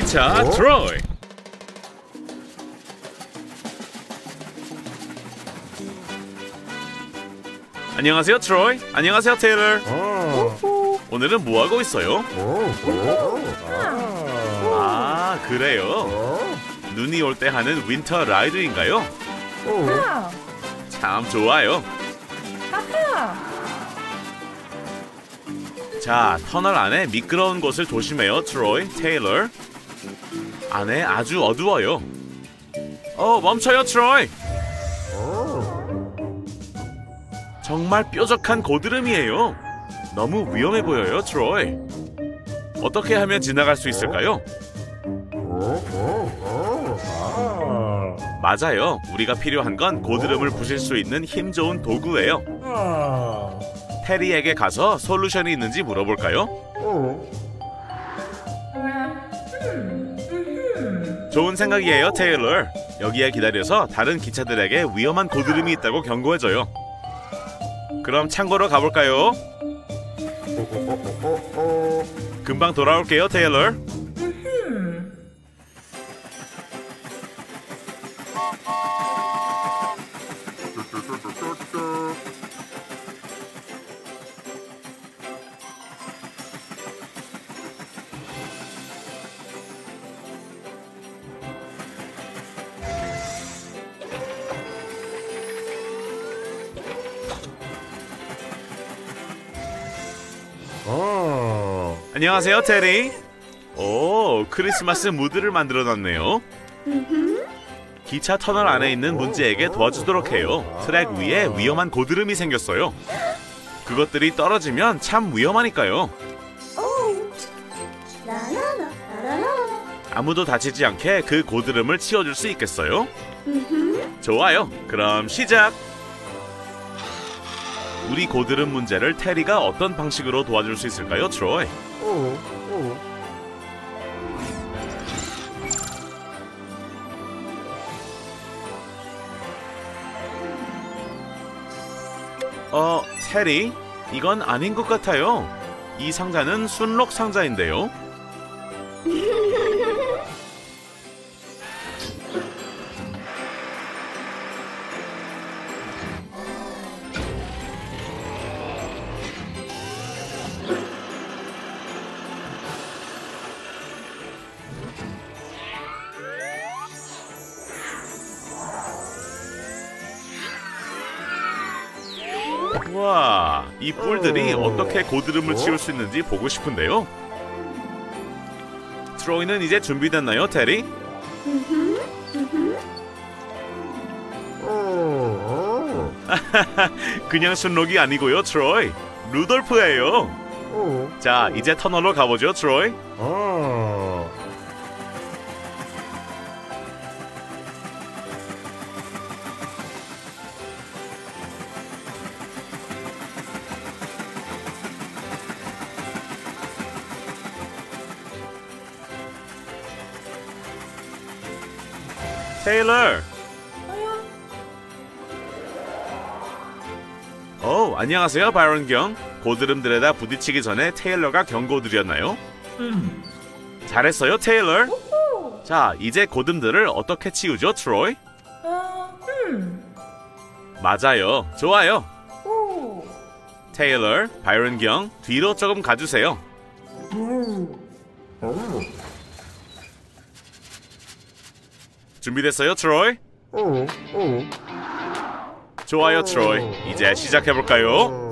기차 트로이. 안녕하세요 트로이. 안녕하세요 테일러. 오늘은 뭐 하고 있어요? 아 그래요. 눈이 올 때 하는 윈터 라이드인가요? 참 좋아요. 자, 터널 안에 미끄러운 곳을 조심해요, 트로이, 테일러. 안에 아주 어두워요. 멈춰요, 트로이. 정말 뾰족한 고드름이에요. 너무 위험해 보여요, 트로이. 어떻게 하면 지나갈 수 있을까요? 맞아요. 우리가 필요한 건 고드름을 부실 수 있는 힘 좋은 도구예요. 테리에게 가서 솔루션이 있는지 물어볼까요? 좋은 생각이에요, 테일러. 여기에 기다려서 다른 기차들에게 위험한 고드름이 있다고 경고해줘요. 그럼 창고로 가볼까요? 금방 돌아올게요, 테일러. 안녕하세요, 테리. 오, 크리스마스 무드를 만들어놨네요. 기차 터널 안에 있는 문제에게 도와주도록 해요. 트랙 위에 위험한 고드름이 생겼어요. 그것들이 떨어지면 참 위험하니까요. 아무도 다치지 않게 그 고드름을 치워줄 수 있겠어요? 좋아요. 그럼 시작! 우리 고드름 문제를 테리가 어떤 방식으로 도와줄 수 있을까요, 트로이? 테리, 이건 아닌 것 같아요. 이 상자는 순록 상자인데요. 와, 이 뿔들이 어떻게 고드름을 치울 수 있는지 보고 싶은데요. 트로이는 이제 준비됐나요, 테리? 그냥 순록이 아니고요, 트로이. 루돌프예요. 자, 이제 터널로 가보죠, 트로이. 테일러! 안녕하세요, 바이런 경. 고드름들에다 부딪히기 전에 테일러가 경고드렸나요? 잘했어요, 테일러. 자, 이제 고드름들을 어떻게 치우죠, 트로이? 맞아요. 좋아요. 테일러, 바이런 경, 뒤로 조금 가주세요. 준비됐어요, 트로이? 좋아요, 트로이. 이제 시작해볼까요?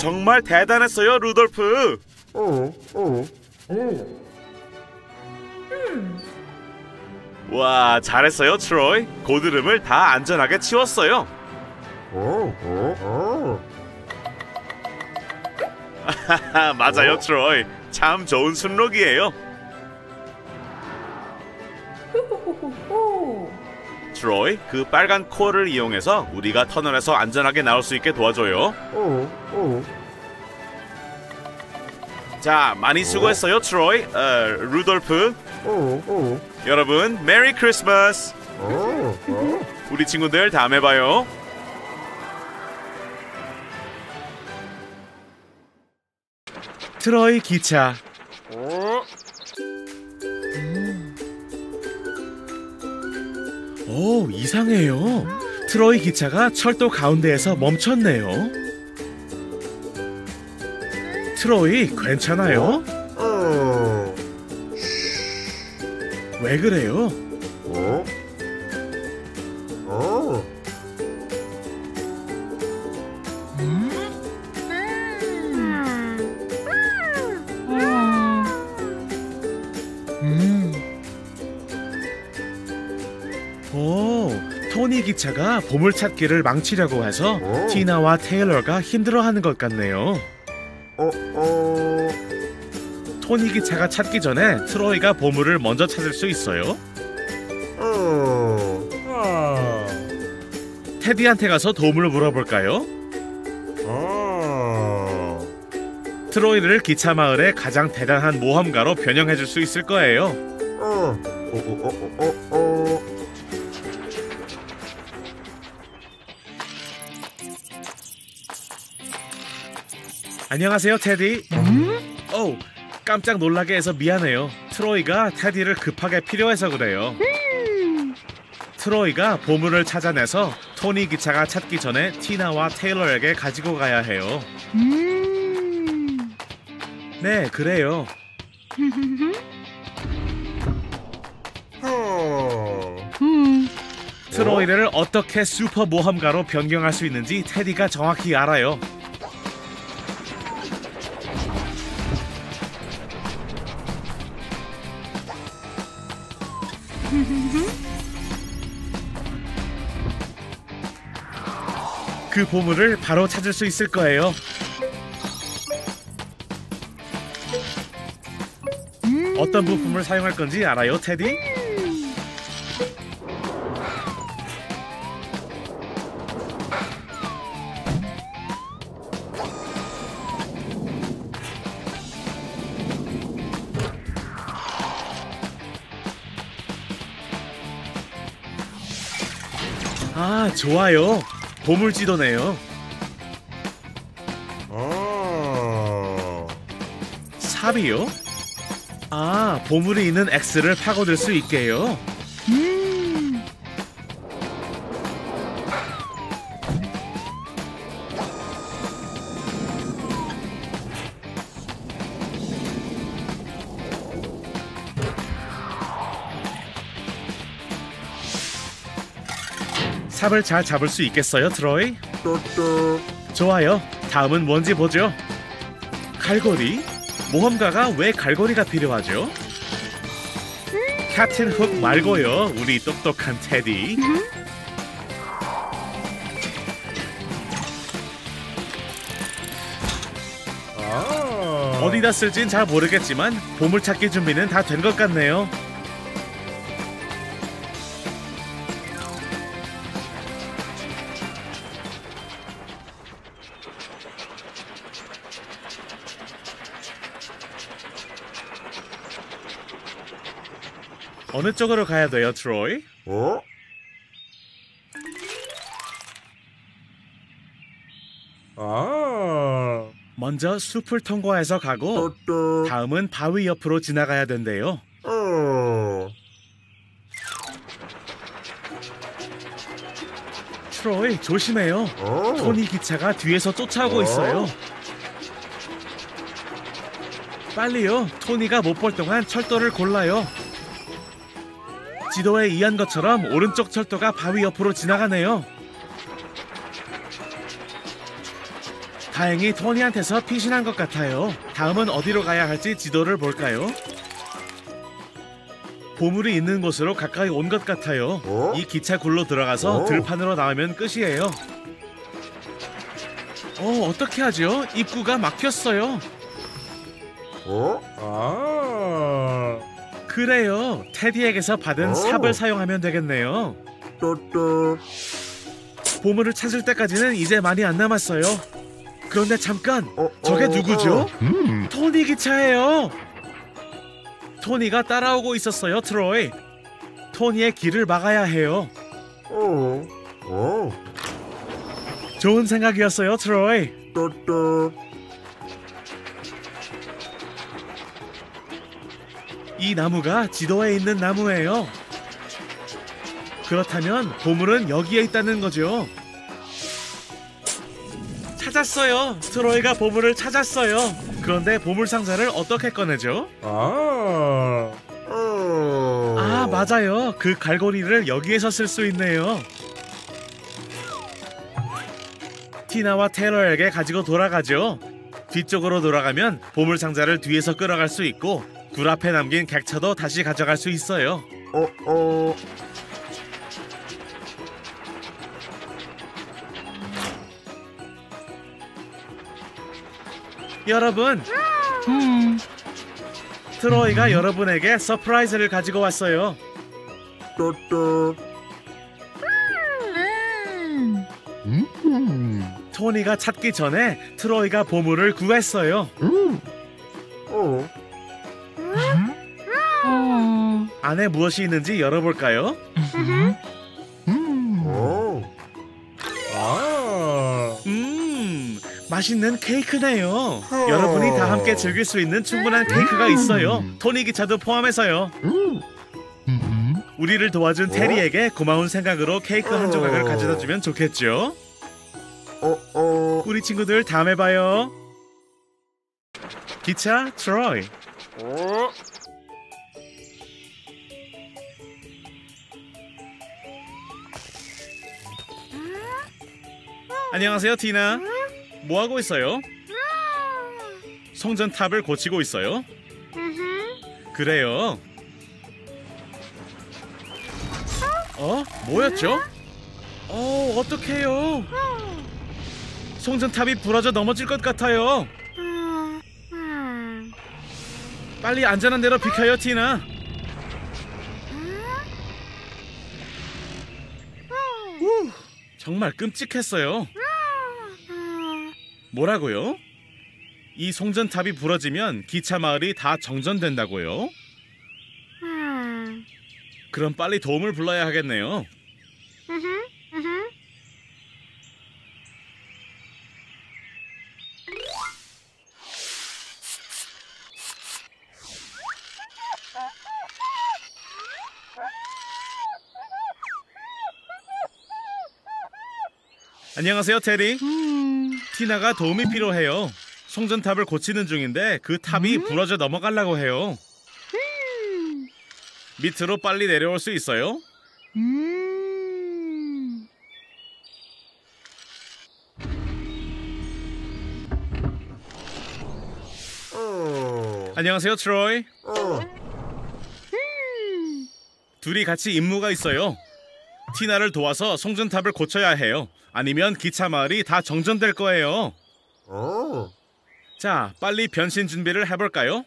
정말 대단했어요, 루돌프. 와, 잘했어요, 트로이. 고드름을 다 안전하게 치웠어요. 맞아요, 트로이. 참 좋은 순록이에요. 트로이, 그 빨간 코어를 이용해서 우리가 터널에서 안전하게 나올 수 있게 도와줘요. 자, 많이 수고했어요, 트로이. 루돌프. 여러분, 메리 크리스마스. 우리 친구들 다음에 봐요. 트로이 기차. 오, 이상해요. 트로이 기차가 철도 가운데에서 멈췄네요. 트로이, 괜찮아요? 왜 그래요? 토니 기차가 보물찾기를 망치려고 해서 티나와 테일러가 힘들어하는 것 같네요. 토니 기차가 찾기 전에 트로이가 보물을 먼저 찾을 수 있어요. 테디한테 가서 도움을 물어볼까요? 트로이를 기차 마을의 가장 대단한 모험가로 변형해줄 수 있을 거예요. 안녕하세요, 테디. 오, 깜짝 놀라게 해서 미안해요. 트로이가 테디를 급하게 필요해서 그래요. 트로이가 보물을 찾아내서 토니 기차가 찾기 전에 티나와 테일러에게 가지고 가야 해요. 네, 그래요. 트로이를 어떻게 슈퍼 모험가로 변경할 수 있는지 테디가 정확히 알아요. 그 보물을 바로 찾을 수 있을 거예요. 어떤 부품을 사용할 건지 알아요, 테디? 아, 좋아요. 보물지도네요. 삽이요? 아, 보물이 있는 X를 파고들 수 있게요. 삽을 잘 잡을 수 있겠어요, 트로이? 좋아요. 다음은 뭔지 보죠. 갈고리? 모험가가 왜 갈고리가 필요하죠? 캡틴 훅 말고요, 우리 똑똑한 테디. 어디다 쓸진 잘 모르겠지만 보물찾기 준비는 다 된 것 같네요. 어느 쪽으로 가야 돼요, 트로이? 먼저 숲을 통과해서 가고 다음은 바위 옆으로 지나가야 된대요. 트로이, 조심해요. 토니 기차가 뒤에서 쫓아오고 있어요. 빨리요. 토니가 못 볼 동안 철도를 골라요. 지도에 이한 것처럼 오른쪽 철도가 바위 옆으로 지나가네요. 다행히 토니한테서 피신한 것 같아요. 다음은 어디로 가야 할지 지도를 볼까요? 보물이 있는 곳으로 가까이 온 것 같아요. 어? 이 기차 굴로 들어가서 들판으로 나오면 끝이에요. 어떻게 하죠? 입구가 막혔어요. 그래요. 테디에게서 받은 삽을 사용하면 되겠네요. 보물을 찾을 때까지는 이제 많이 안 남았어요. 그런데 잠깐! 저게 누구죠? 토니 기차예요! 토니가 따라오고 있었어요, 트로이. 토니의 길을 막아야 해요. 좋은 생각이었어요, 트로이. 이 나무가 지도에 있는 나무예요. 그렇다면 보물은 여기에 있다는 거죠. 찾았어요. 트로이가 보물을 찾았어요. 그런데 보물 상자를 어떻게 꺼내죠? 아, 맞아요. 그 갈고리를 여기에서 쓸 수 있네요. 티나와 테일러에게 가지고 돌아가죠. 뒤쪽으로 돌아가면 보물 상자를 뒤에서 끌어갈 수 있고 굴 앞에 남긴 객차도 다시 가져갈 수 있어요. 여러분, 트로이가 여러분에게 서프라이즈를 가지고 왔어요. 토니가 찾기 전에 트로이가 보물을 구했어요. 안에 무엇이 있는지 열어볼까요? 맛있는 케이크네요. 여러분이 다 함께 즐길 수 있는 충분한 케이크가 있어요. 토니 기차도 포함해서요. 우리를 도와준 테리에게 고마운 생각으로 케이크 한 조각을 가져다 주면 좋겠죠? 우리 친구들 다음에 봐요. 기차 트로이. 안녕하세요, 티나. 뭐하고 있어요? 성전탑을 고치고 있어요? 그래요. 뭐였죠? 어떡해요? 성전탑이 부러져 넘어질 것 같아요. 빨리 안전한 데로 비켜요, 티나. 정말 끔찍했어요. 뭐라고요? 이 송전탑이 부러지면 기차 마을이 다 정전된다고요? 그럼 빨리 도움을 불러야 하겠네요. 안녕하세요, 테리. 티나가 도움이 필요해요. 송전탑을 고치는 중인데 그 탑이 부러져 넘어가려고 해요. 밑으로 빨리 내려올 수 있어요? 안녕하세요, 트로이. 둘이 같이 임무가 있어요. 티나를 도와서 송전탑을 고쳐야 해요. 아니면 기차 마을이 다 정전될 거예요. 자, 빨리 변신 준비를 해볼까요?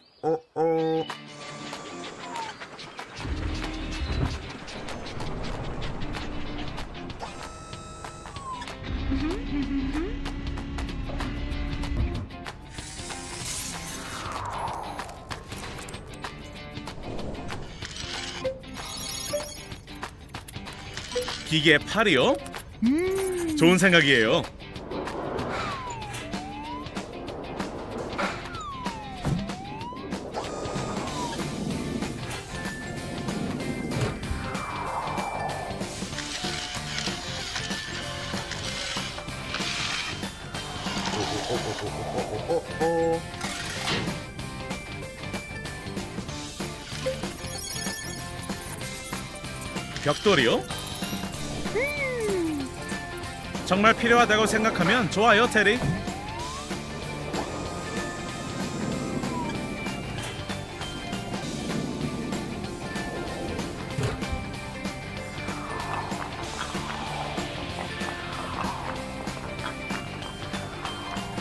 기계 팔이요? 좋은 생각이에요. 벽돌이요? 정말 필요하다고 생각하면 좋아요, 테리.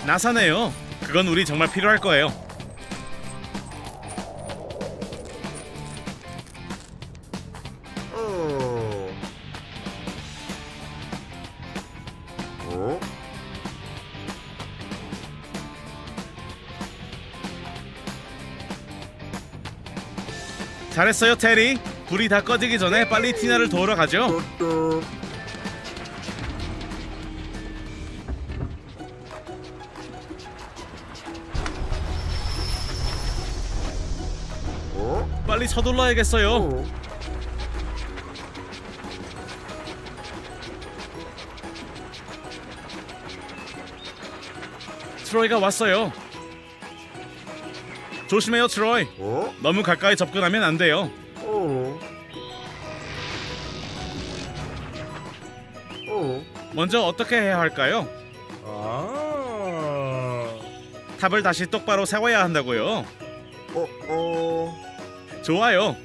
나사네요. 그건 우리 정말 필요할 거예요. 잘했어요, 테리. 불이 다 꺼지기 전에 빨리 티나를 도우러 가죠. 빨리 서둘러야겠어요. 트로이가 왔어요. 조심해요, 트로이. 너무 가까이 접근하면 안 돼요. 먼저 어떻게 해야 할까요? 탑을 다시 똑바로 세워야 한다고요. 좋아요.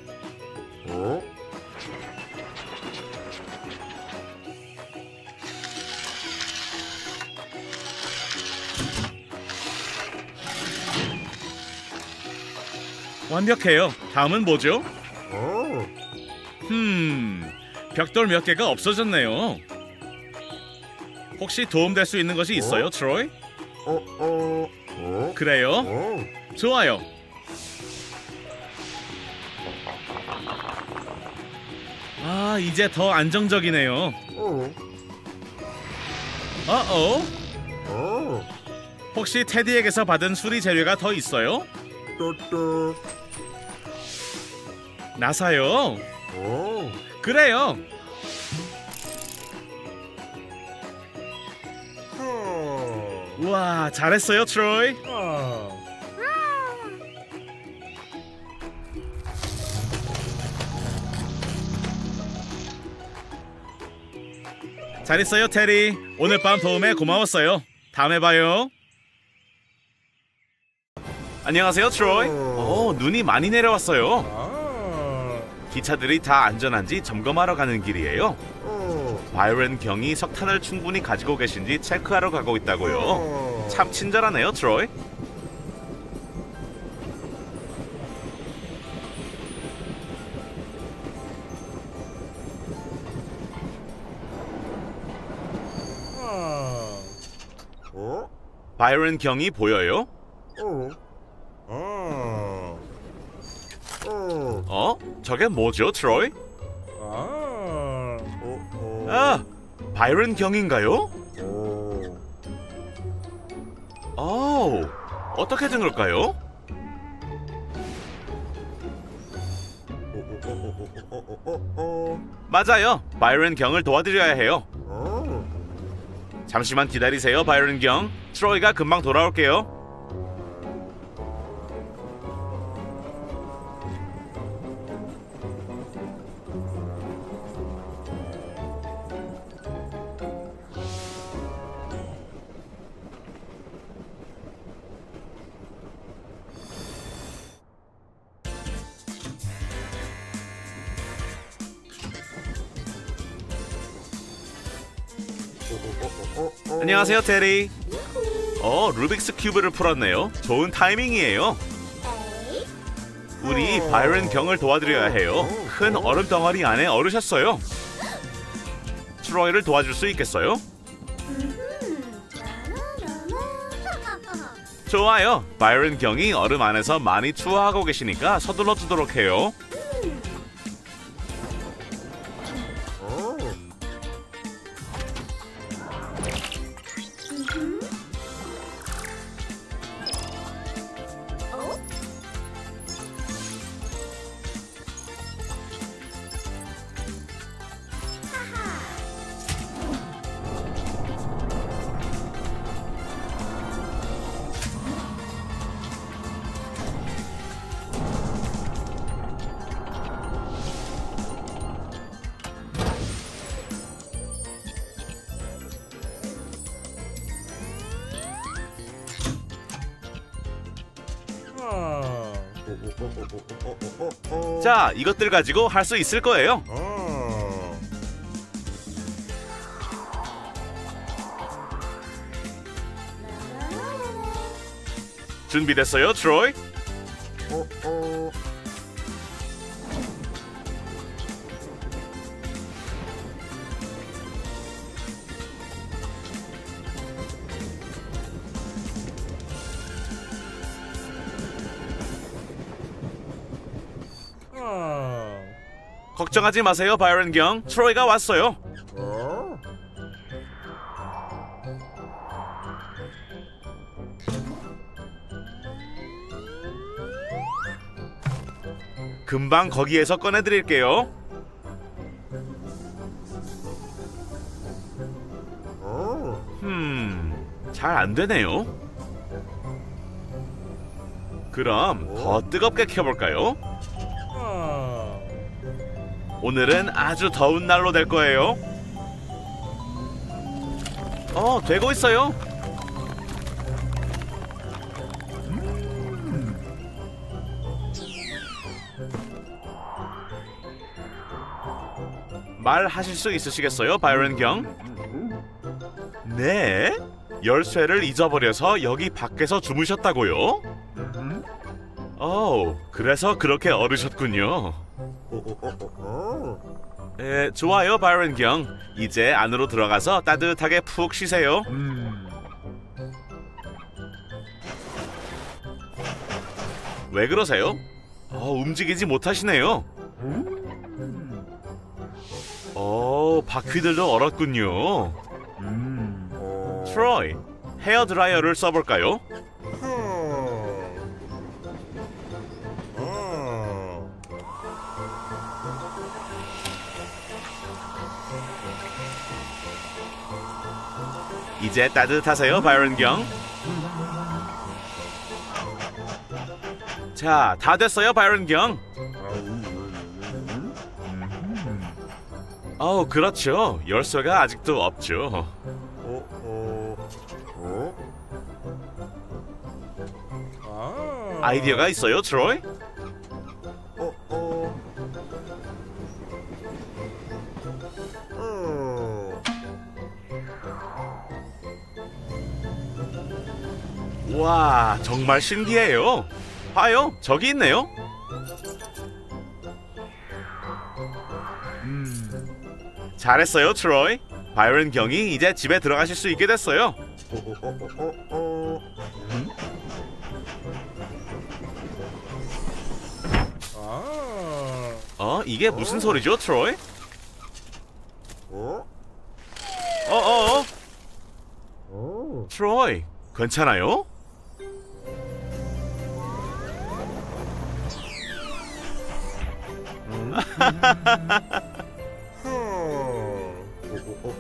완벽해요. 다음은 뭐죠? 벽돌 몇 개가 없어졌네요. 혹시 도움될 수 있는 것이 있어요, 트로이? 그래요? 좋아요. 아, 이제 더 안정적이네요. 혹시 테디에게서 받은 수리 재료가 더 있어요? 나사요? 그래요. 우와, 잘했어요, 트로이. 잘했어요, 테리. 오늘 밤 도움에 고마웠어요. 다음에 봐요. 안녕하세요, 트로이. 눈이 많이 내려왔어요. 기차들이 다 안전한지 점검하러 가는 길이에요. 바이런 경이 석탄을 충분히 가지고 계신지 체크하러 가고 있다고요. 참 친절하네요, 트로이. 바이런 경이 보여요? 저게 뭐죠, 트로이? 바이런 경인가요? 어떻게 된 걸까요? 맞아요, 바이런 경을 도와드려야 해요. 잠시만 기다리세요, 바이런 경. 트로이가 금방 돌아올게요. 안녕하세요, 테리. 루빅스 큐브를 풀었네요. 좋은 타이밍이에요. 우리 바이런 경을 도와드려야 해요. 큰 얼음 덩어리 안에 얼으셨어요. 트로이를 도와줄 수 있겠어요? 좋아요. 바이런 경이 얼음 안에서 많이 추워하고 계시니까 서둘러 주도록 해요. 자, 이것들 가지고 할 수 있을 거예요. 준비됐어요, 트로이? 걱정하지 마세요, 바이런 경. 트로이가 왔어요. 금방 거기에서 꺼내드릴게요. 잘 안되네요. 그럼 더 뜨겁게 켜볼까요? 오늘은 아주 더운 날로 될 거예요. 되고 있어요. 말하실 수 있으시겠어요, 바이런 경? 네? 열쇠를 잊어버려서 여기 밖에서 주무셨다고요? 그래서 그렇게 얼으셨군요. 좋아요, 바이런 경. 이제 안으로 들어가서 따뜻하게 푹 쉬세요. 왜 그러세요? 움직이지 못하시네요. 바퀴들도 얼었군요. 트로이, 헤어드라이어를 써볼까요? 이제 따뜻하세요, 바이런 경. 자, 다 됐어요, 바이런 경. 그렇죠. 열쇠가 아직도 없죠. 아이디어가 있어요, 트로이? 와, 정말 신기해요. 봐요, 저기 있네요. 잘했어요, 트로이. 바이런 경이 이제 집에 들어가실 수 있게 됐어요. 이게 무슨 소리죠, 트로이? 트로이, 괜찮아요?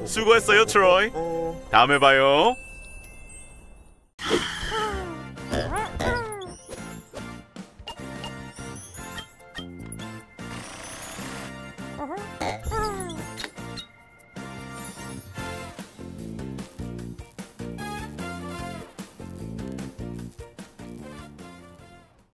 수고했어요, 트로이. 다음에 봐요.